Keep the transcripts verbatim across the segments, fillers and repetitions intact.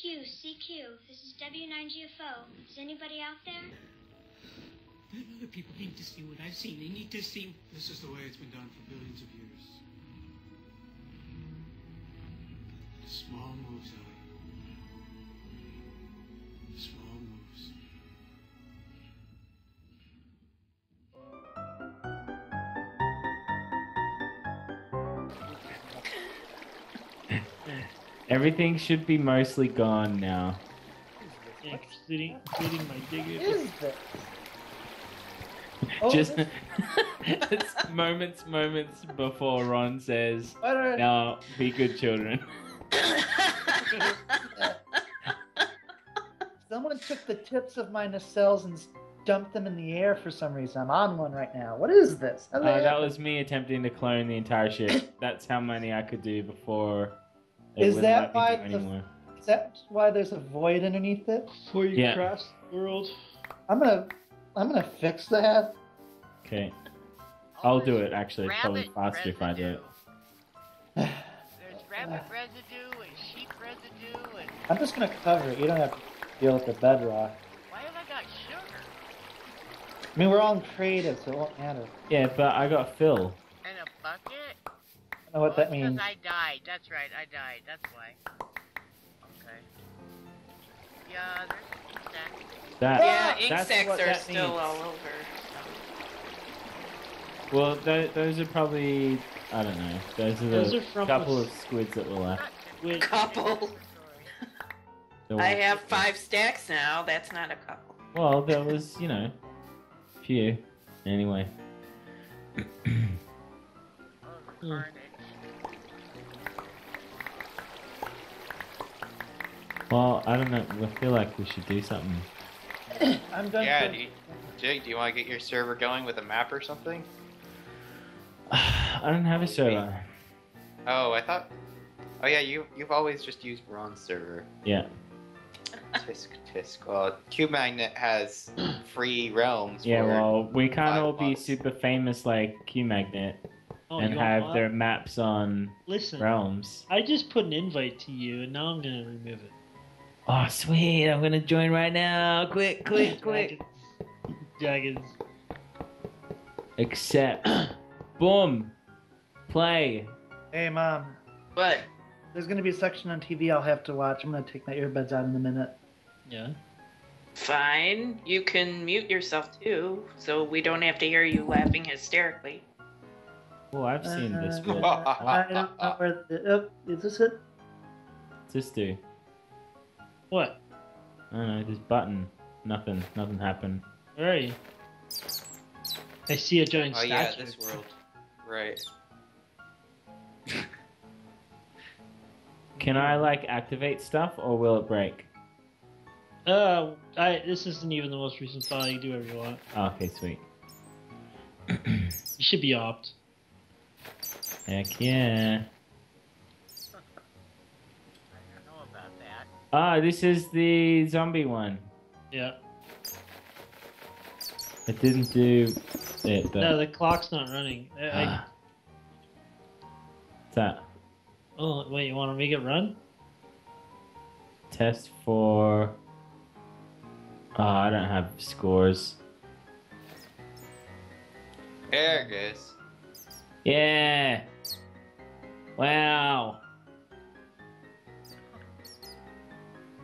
Q, C Q, this is W nine G F O. Is anybody out there? You people need to see what I've seen. They need to see... This is the way it's been done for billions of years. The small moves, Ellie. The small moves. Everything should be mostly gone now. Including my diggers. Oh, just it's moments, moments before Ron says, "Now be good children." Someone took the tips of my nacelles and dumped them in the air for some reason. I'm on one right now. What is this? Oh, uh, that was me attempting to clone the entire ship. That's how many I could do before. Is that why? The, is that why there's a void underneath it? Before you yeah. crash the world. I'm gonna, I'm gonna fix that. Okay, I'll do it. Actually, it's probably faster residue. if I do it. There's rabbit residue and sheep residue and. I'm just gonna cover it. You don't have to deal with the bedrock. Why have I got sugar? I mean, we're all creative, so it won't matter. Yeah, but I got Phil. And a bucket. I don't know what well, that means. Because I died. That's right. I died. That's why. Okay. Yeah, there's ink sacks. That, yeah, ink sacks are that still means. all over. So. Well, th those are probably... I don't know. Those are those the are couple the... of squids that were left. Squids. Couple? I have five stacks now. That's not a couple. Well, there was, you know, a few. Anyway. Mm. Well, I don't know. I feel like we should do something. I'm done. Yeah, do you, Jig, do you want to get your server going with a map or something? I don't have a server. Oh, I thought. Oh yeah, you you've always just used Ron's server. Yeah. Tisk tisk. Well, Q Magnet has free realms. Yeah, well, we can't all be super famous like Q Magnet. Oh, and have what? their maps on Listen, realms. I just put an invite to you, and now I'm gonna remove it. Oh, sweet! I'm gonna join right now. Quick, quick, quick! Jaggins. Accept. Boom. Play. Hey, Mom. What? There's gonna be a section on T V I'll have to watch. I'm gonna take my earbuds out in a minute. Yeah. Fine. You can mute yourself too, so we don't have to hear you laughing hysterically. Oh, I've seen uh, this one. I don't know where the... Oh, is this it? What's this do? What? I don't know, this button. Nothing. Nothing happened. Where are you? I see a giant oh, statue. Oh yeah, this world. Right. Can I, like, activate stuff, or will it break? Uh, I, this isn't even the most recent file. You can do whatever you want. Oh, okay, sweet. You should be opt. Heck yeah. I don't know about that. Ah, this is the zombie one. Yeah. It didn't do it, but... No, the clock's not running. Ah. I... What's that? Oh, wait, you want to make it run? Test for... Oh, I don't have scores. There it goes. Yeah. Wow.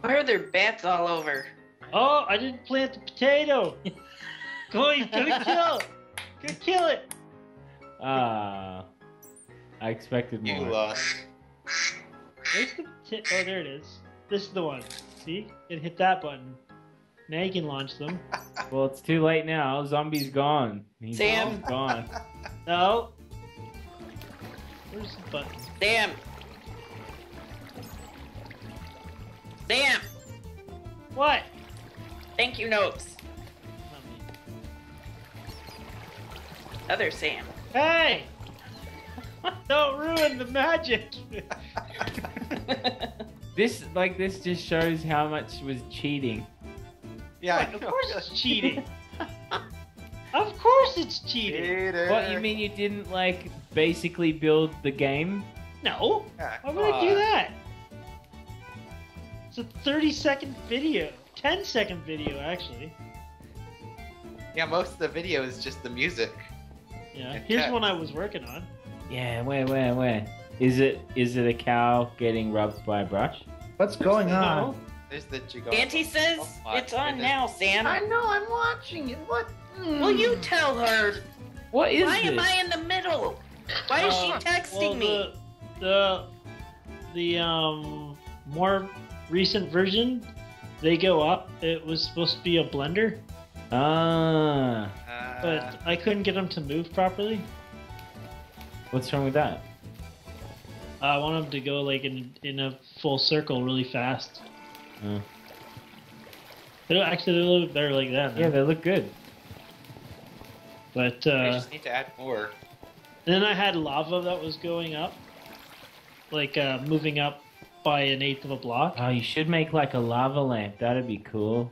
Why are there bats all over? Oh, I didn't plant the potato. Go, you gonna kill it. Go kill it. Ah, uh, I expected more. You lost. Where's the potato? Oh, there it is. This is the one. See? It hit that button. Now you can launch them. Well, it's too late now. Zombie's gone. He's Sam. gone. No. Where's the button? Sam! Sam! What? Thank you, notes. Other Sam. Hey! Don't ruin the magic! This, like, this just shows how much was cheating. Yeah, what? Of course it's cheating. Of course it's cheating. Cheater. What, you mean you didn't, like, basically build the game? No. Yeah, why would I do that? It's a thirty second video. ten second video, actually. Yeah, most of the video is just the music. Yeah, and here's text. One I was working on. Yeah, where, where, where? Is it, is it a cow getting rubbed by a brush? What's There's going the, on? No. There's the Jigarbov. Auntie says it's on now, Sam. I know, I'm watching it. What? Mm. Well, you tell her. What is Why this? am I in the middle? Why uh, is she texting well, me? The, the, the, um, more recent version, they go up. It was supposed to be a blender. Ah. Uh, but I couldn't get them to move properly. What's wrong with that? Uh, I want them to go like in in a full circle really fast. Oh. They actually they're a little bit better like that. Now. Yeah, they look good. But uh, I just need to add more. Then I had lava that was going up, like uh, moving up by an eighth of a block. Oh, you should make like a lava lamp. That'd be cool.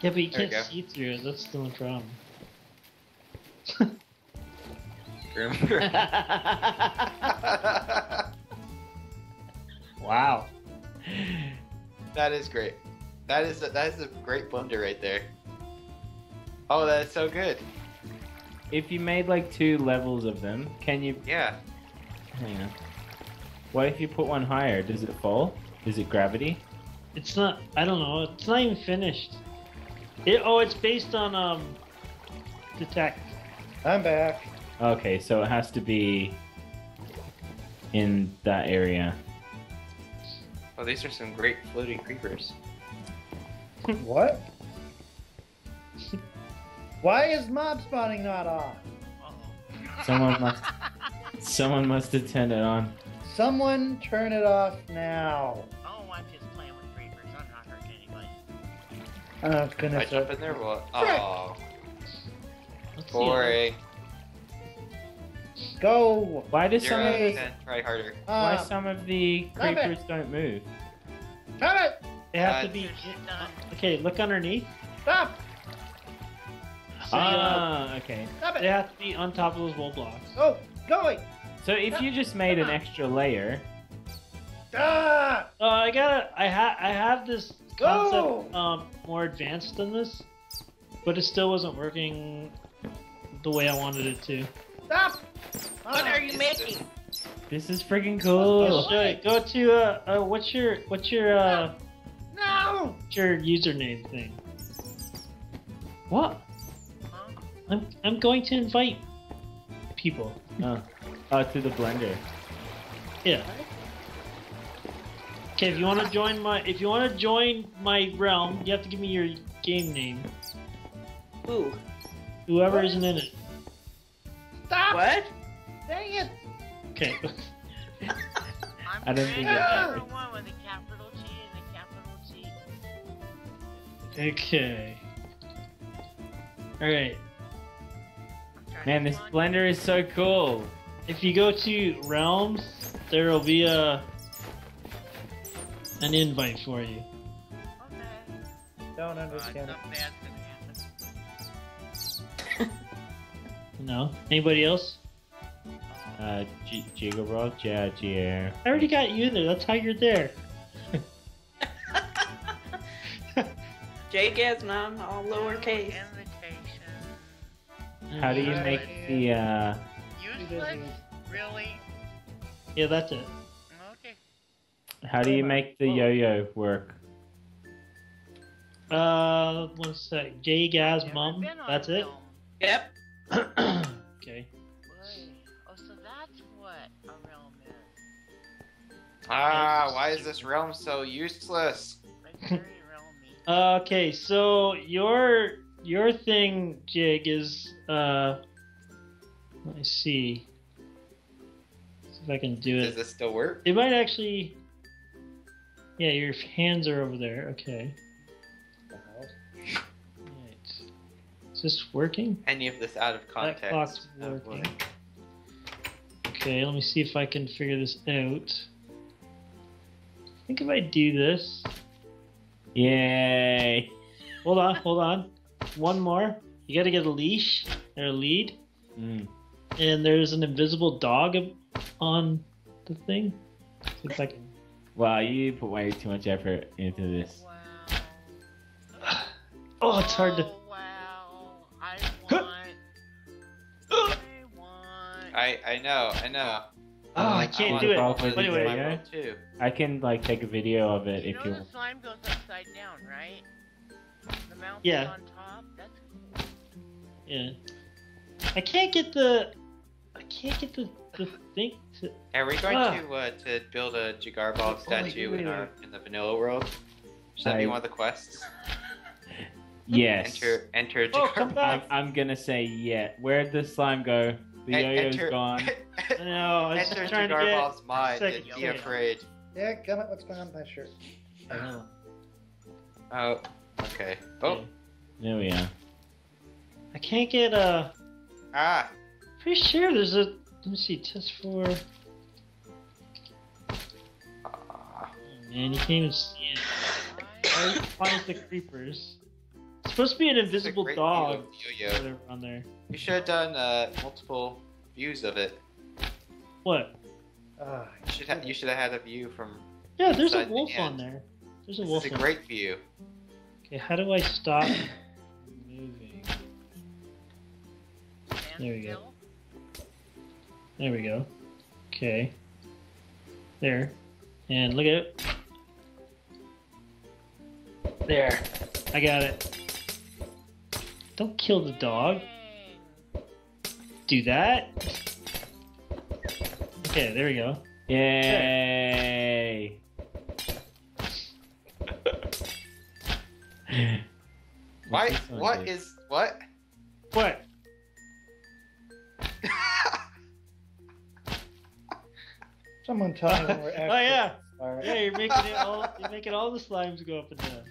Yeah, but you there can't you see through it. That's still a problem. Wow, that is great. That is a, that is a great blender right there. Oh, that's so good. If you made like two levels of them, can you? Yeah. Hang on. What if you put one higher? Does it fall? Is it gravity? It's not. I don't know. It's not even finished. It, oh, it's based on um, detect. I'm back. Okay, so it has to be in that area. Oh, these are some great floating creepers. What? Why is mob spawning not on? Someone must someone must have turned it on. Someone turn it off now. Oh, I'm just playing with creepers. I'm not hurting anybody. Oh, goodness. I jump in there? What? Oh. Boring. Go! Why do some of these, try harder. Uh, Why some of the creepers don't move? Stop it! They have uh, to be. Okay, look underneath. Stop! Ah, uh, okay. Stop it! They have to be on top of those wall blocks. Oh, going! So if Stop. you just made Stop. an extra layer. Ah! Uh, I gotta. I ha. I have this concept um, more advanced than this, but it still wasn't working the way I wanted it to. Stop! What oh, are you making? This is freaking cool. It. Go to uh, uh, what's your what's your uh, no, what's your username thing? What? Huh? I'm I'm going to invite people. Oh, uh, to the blender. Yeah. Okay, if you want to join my if you want to join my realm, you have to give me your game name. Ooh. Whoever what? isn't in it. Stop! What? Dang it! Okay. I don't think that's one with a capital G and a capital G. Okay. Alright. Man, this blender is so cool. If you go to Realms, there will be a an invite for you. Okay. Don't understand uh, it. No. Anybody else? Uh, Jigarbov, yeah, yeah. I already got you there. That's how you're there. Jake is mom, all lowercase. How do you make the uh? Useless, really? Yeah, that's it. Okay. How do you make the yo-yo work? Uh, one sec. Jake is mom. That's it. Yep. Okay. Oh, so that's what a realm is. Ah, why is this realm so useless? Okay, so your your thing, Jig, is uh. Let me see. Let's see if I can do it. Does this still work? It might actually. Yeah, your hands are over there. Okay. Is this working? Any of this out of context. That clock's working. Okay, let me see if I can figure this out. I think if I do this... Yay! Hold on, hold on. One more. You gotta get a leash, or a lead. Mm. And there's an invisible dog on the thing. See if I can Wow, you put way too much effort into this. Wow. Oh, it's hard to... I, I know, I know. Oh, um, I can't I do it. Anyway, yeah. Too. I can like take a video of it you if know you want. The slime goes upside down, right? The mountain yeah. on top? That's cool. Yeah. I can't get the... I can't get the, the thing to... Are we going ah. to uh, to build a Jigarbov statue oh, in, our, in the vanilla world? Should I... that be one of the quests? Yes. Enter, enter Jigarbov. Oh, I'm, I'm gonna say yeah. Where'd the slime go? The yo-yo's gone. No, it's just trying to get... mind and be yo-yo. Afraid. Yeah, come up, what's behind my shirt? Oh. Oh, okay. Oh. There we are. I can't get a... Ah. Pretty sure there's a... Let me see, test for... Ah. Oh, man, you can't even see it. I always find the creepers. It's supposed to be an invisible dog yo-yo. On there. You should have done uh, multiple views of it. What? Uh, you should have. You should have had a view from. Yeah, there's a wolf the on there. There's a this wolf. It's a great there. View. Okay, how do I stop moving? There we go. There we go. Okay. There. And look at it. There. I got it. Don't kill the dog. Do that. Okay, there we go. Yay! Why? What like? Is what? What? Someone tell me we're actually. Oh yeah! All right. Yeah, you're making it all. You're making all the slimes go up and down.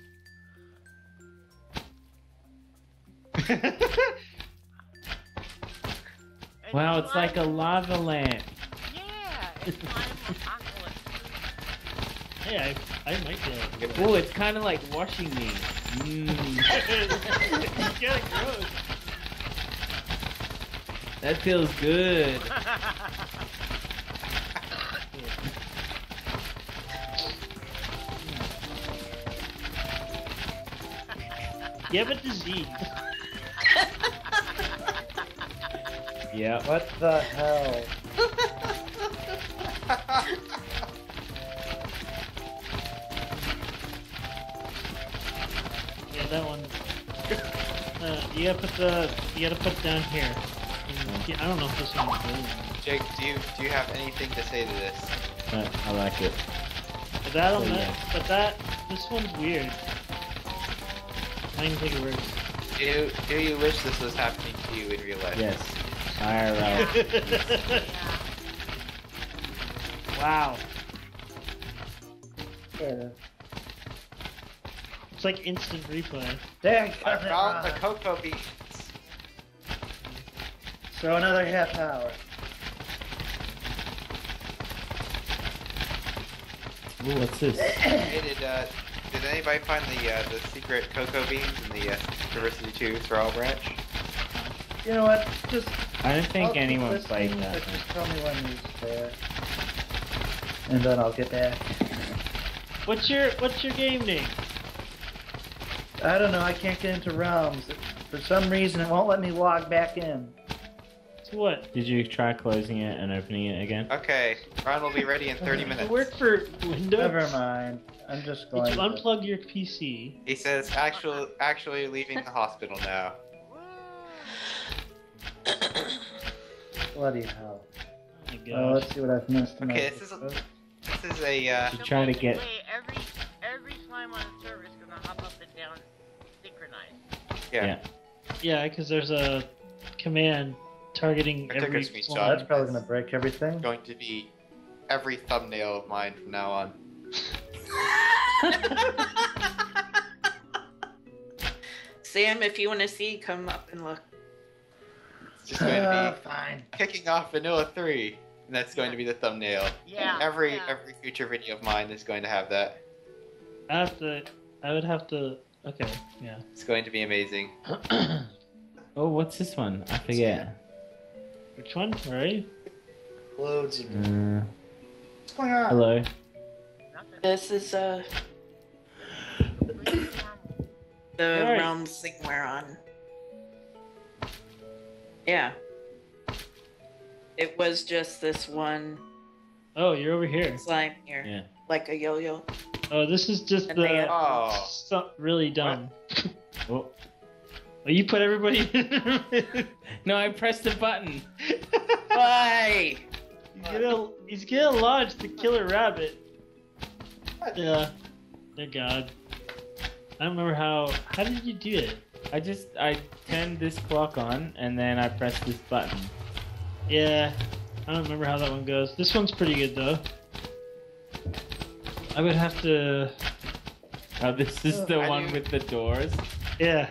Wow, it's like a lava lamp. Yeah, it's like an Yeah, I, I might do it. Ooh, it's kind of like washing me. Mmm. It's kind of gross. That feels good. You have a disease. Yeah. What the hell? Yeah, that one. Uh, you gotta put the. You gotta put down here. And, I don't know if this one is good. Jake, do you do you have anything to say to this? Uh, I like it. But that on oh, that. Yeah. But that. This one's weird. I didn't think it works. Do Do you wish this was happening to you in real life? Yes. Alright. Wow. Fair. It's like instant replay. Dang, I found the cocoa beans. So another half hour. Ooh, what's this? Hey, did, uh, did anybody find the uh, the secret cocoa beans in the uh, Diversity two Thrall branch? You know what? Just. I don't think I'll anyone played that. Just tell me when he's there, and then I'll get back. What's your What's your game name? I don't know. I can't get into realms. For some reason, it won't let me log back in. To what? Did you try closing it and opening it again? Okay, Ron will be ready in thirty minutes. Work for Windows. Never mind. I'm just going. Did you unplug to... your P C? He says, "Actually, actually leaving the hospital now." Bloody hell. Oh my gosh. Oh, let's see what I've missed. Okay, this is a, this is a, uh... You're trying to get... Every, every slime on the server is gonna hop up and down synchronized. Yeah. Yeah, because yeah, there's a command targeting I every slime. Shot. That's probably gonna break everything. It's going to be every thumbnail of mine from now on. Sam, if you want to see, come up and look. Just going to be oh, fine. Kicking off Vanilla three, and that's yeah. going to be the thumbnail. Yeah. Every yeah. every future video of mine is going to have that. I have to. I would have to. Okay. Yeah. It's going to be amazing. Oh, what's this one? I forget. Which one? Where are you? Loads of. Uh, What's going on? Hello. This is uh, the right. realm thing we're on. Yeah. It was just this one. Oh, you're over here. Slime here. Yeah. Like a yo-yo. Oh, this is just and the oh. stuff really done. Oh. Oh, you put everybody in. No, I pressed the button. Why? He's gonna, he's gonna lodge the killer rabbit. Yeah. Dear God. I don't remember how. How did you do it? I just I turned this clock on and then I pressed this button. Yeah. I don't remember how that one goes. This one's pretty good though. I would have to. Oh, this is the I one do... with the doors. Yeah.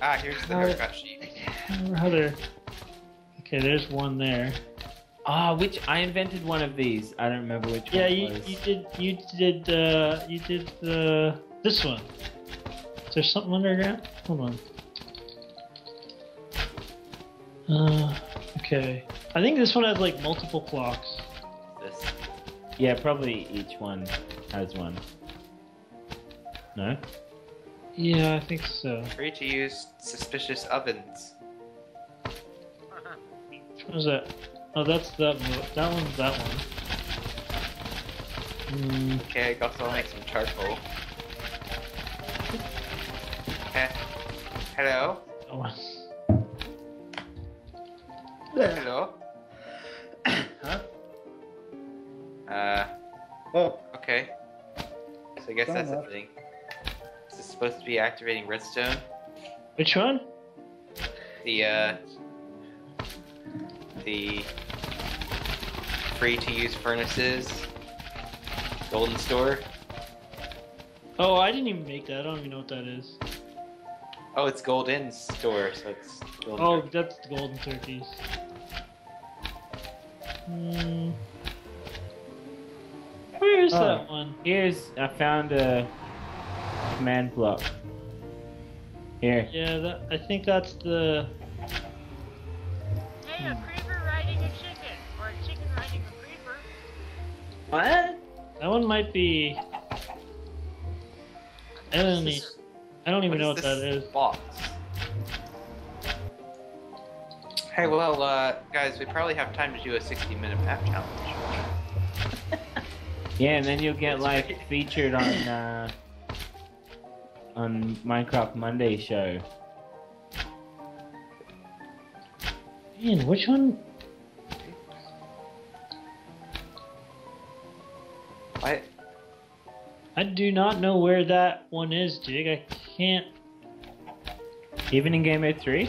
Ah, here's the haircut sheet. I don't remember how they're. Okay, there's one there. Ah, oh, which I invented one of these. I don't remember which yeah, one. Yeah, you, you did. You did. Uh, you did the uh, this one. Is there something underground? Hold on. Uh, okay. I think this one has like multiple clocks. This. Yeah, probably each one has one. No. Yeah, I think so. Free to use suspicious ovens. Which one is that? Oh, that's that one. That one's that one. Mm. Okay, I got to make some charcoal. Uh, hello? Oh. Hello? Huh? Uh. Oh. Okay. So I guess Fair that's enough. a thing. Is this supposed to be activating redstone? Which one? The, uh. The free-to-use furnaces, golden store. Oh, I didn't even make that. I don't even know what that is. Oh, it's golden store, so it's golden Oh, turkey. That's the golden turkeys. Hmm. Where is oh, that one? Here's, I found a command block. Here. Yeah, that, I think that's the... Hey, hmm. What? That one might be. I don't need. I don't even know what that is. Box. Hey, well, uh, guys, we probably have time to do a sixty-minute map challenge. Yeah, and then you'll get like featured on uh, on Minecraft Monday show. Man, which one? I I do not know where that one is, Jig. I can't. Even in game mode three?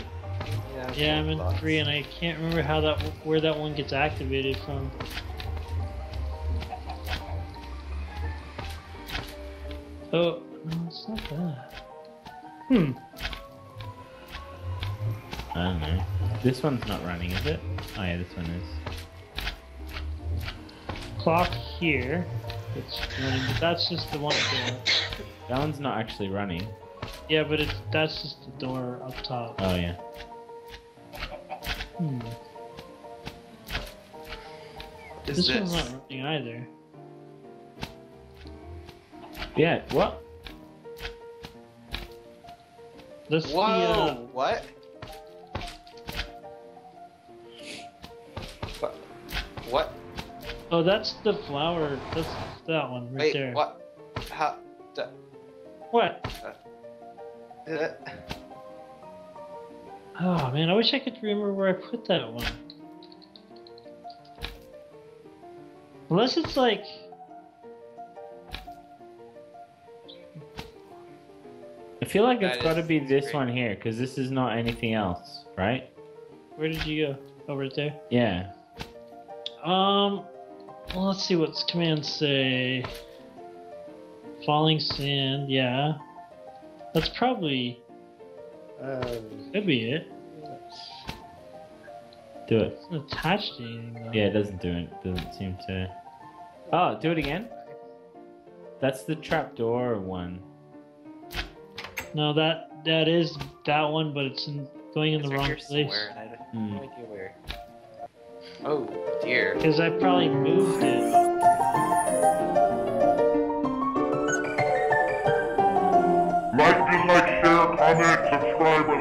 Yeah, yeah, I'm in box. three, and I can't remember how that where that one gets activated from. Oh, no, it's not that. Hmm. I don't know. This one's not running, is it? Oh yeah, this one is. Clock here. It's running, but that's just the one door. That one's not actually running. Yeah, but it's that's just the door up top. Oh yeah. Hmm. This, this one's not running either. Yeah. What? This Whoa! The, uh... What? What? What? Oh, that's the flower. That's that one right Wait, there. Wait, what? How? The... What? Uh, uh... Oh man, I wish I could remember where I put that one. Unless it's like. I feel like that it's got to be this great. one here, because this is not anything else, right? Where did you go? Over there? Yeah. Um. Well, let's see what's commands say. Falling sand, yeah. That's probably. Um, could be it. Do it. It's not attached to anything, though. Yeah, it doesn't do it. Doesn't seem to. Oh, do it again. That's the trapdoor one. No, that that is that one, but it's in, going in it's the right wrong place. Somewhere. I have no idea where. Oh dear. Because I probably moved it. share, comment, subscribe.